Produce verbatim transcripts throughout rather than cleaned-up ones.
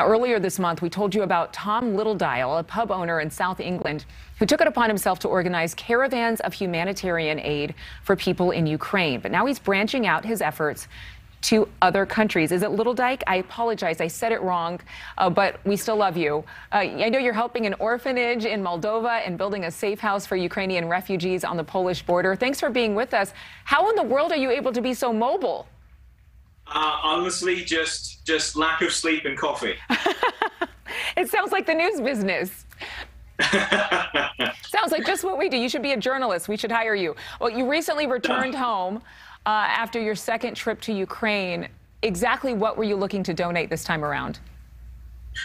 Earlier this month, we told you about Tom Littledyke, a pub owner in South England, who took it upon himself to organize caravans of humanitarian aid for people in Ukraine. But now he's branching out his efforts to other countries. Is it Littledyke? I apologize. I said it wrong, uh, but we still love you. Uh, I know you're helping an orphanage in Moldova and building a safe house for Ukrainian refugees on the Polish border. Thanks for being with us. How in the world are you able to be so mobile? Uh, honestly, just just lack of sleep and coffee. It sounds like the news business. Sounds like just what we do. You should be a journalist. We should hire you. Well, you recently returned home uh, after your second trip to Ukraine. Exactly what were you looking to donate this time around?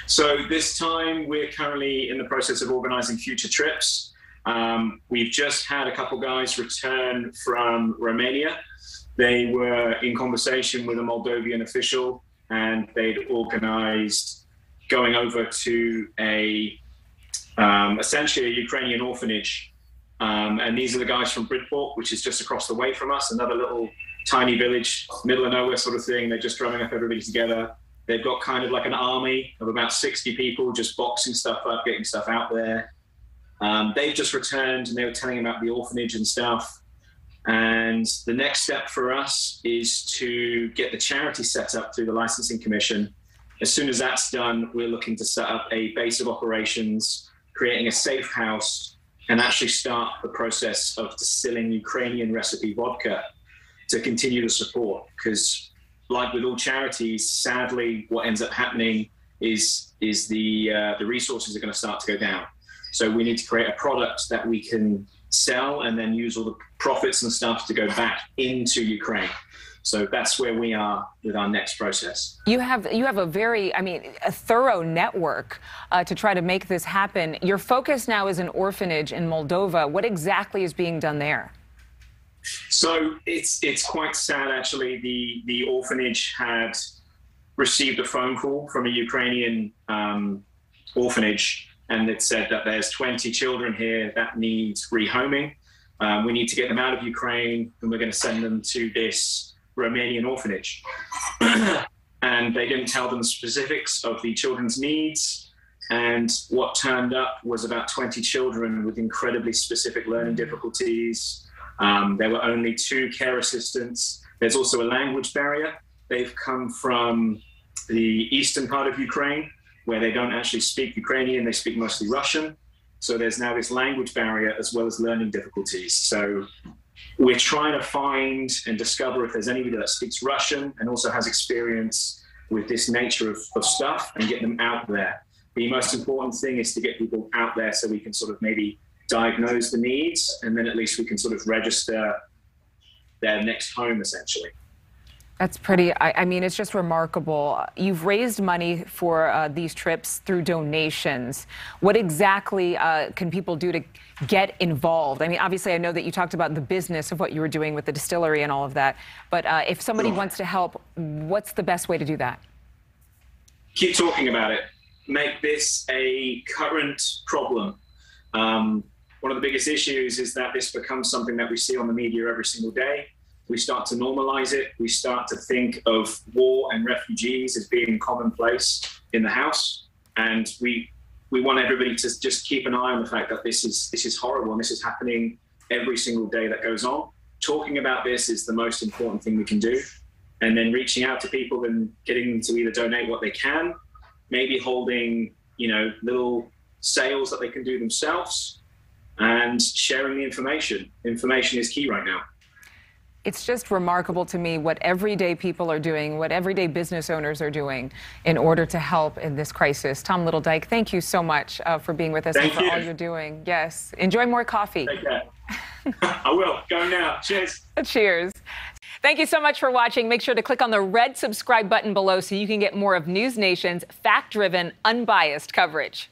So this time we're currently in the process of organizing future trips. Um, we've just had a couple guys return from Romania. They were in conversation with a Moldovan official, and they'd organized going over to a, um, essentially a Ukrainian orphanage. Um, and these are the guys from Bridport, which is just across the way from us, another little tiny village, middle of nowhere sort of thing. They're just drumming up everybody together. They've got kind of like an army of about sixty people just boxing stuff up, getting stuff out there. Um, they've just returned, and they were telling about the orphanage and stuff. And the next step for us is to get the charity set up through the licensing commission. As soon as that's done, we're looking to set up a base of operations, creating a safe house, and actually start the process of distilling Ukrainian recipe vodka to continue the support. Because like with all charities, sadly, what ends up happening is, is the, uh, the resources are going to start to go down. So we need to create a product that we can sell and then use all the profits and stuff to go back into Ukraine. So that's where we are with our next process. You have you have a very, I mean, a thorough network uh, to try to make this happen. Your focus now is an orphanage in Moldova. What exactly is being done there? So it's it's quite sad, actually. The the orphanage had received a phone call from a Ukrainian um, orphanage. And it said that there's twenty children here that need rehoming. Um, we need to get them out of Ukraine, and we're going to send them to this Romanian orphanage. And they didn't tell them the specifics of the children's needs. And what turned up was about twenty children with incredibly specific learning difficulties. Um, there were only two care assistants. There's also a language barrier. They've come from the eastern part of Ukraine, where they don't actually speak Ukrainian, they speak mostly Russian. So there's now this language barrier as well as learning difficulties. So we're trying to find and discover if there's anybody that speaks Russian and also has experience with this nature of, of stuff, and get them out there. The most important thing is to get people out there so we can sort of maybe diagnose the needs, and then at least we can sort of register their next home, essentially. That's pretty, I, I mean, it's just remarkable. You've raised money for uh, these trips through donations. What exactly uh, can people do to get involved? I mean, obviously, I know that you talked about the business of what you were doing with the distillery and all of that. But uh, if somebody wants to help, what's the best way to do that? Keep talking about it. Make this a current problem. Um, one of the biggest issues is that this becomes something that we see on the media every single day. We start to normalize it. We start to think of war and refugees as being commonplace in the house. And we we want everybody to just keep an eye on the fact that this is this is horrible, and this is happening every single day that goes on. Talking about this is the most important thing we can do. And then reaching out to people and getting them to either donate what they can, maybe holding, you know, little sales that they can do themselves, and sharing the information. Information is key right now. It's just remarkable to me what everyday people are doing, what everyday business owners are doing in order to help in this crisis. Tom Littledyke, thank you so much uh, for being with us thank and for you. all you're doing. Yes, enjoy more coffee. Take care. I will. Go now. Cheers. Cheers. Thank you so much for watching. Make sure to click on the red subscribe button below so you can get more of News Nation's fact-driven, unbiased coverage.